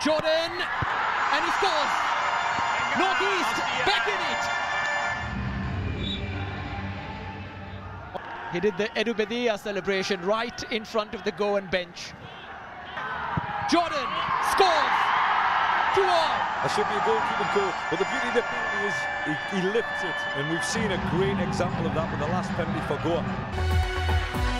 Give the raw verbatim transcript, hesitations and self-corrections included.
Jordan, and he scores. NorthEast back in it. He did the Edubedia celebration right in front of the Goan bench. Jordan scores. Two all. That should be a goalkeeping goal, but the beauty of the penalty is he, he lifts it, and we've seen a great example of that with the last penalty for Goa.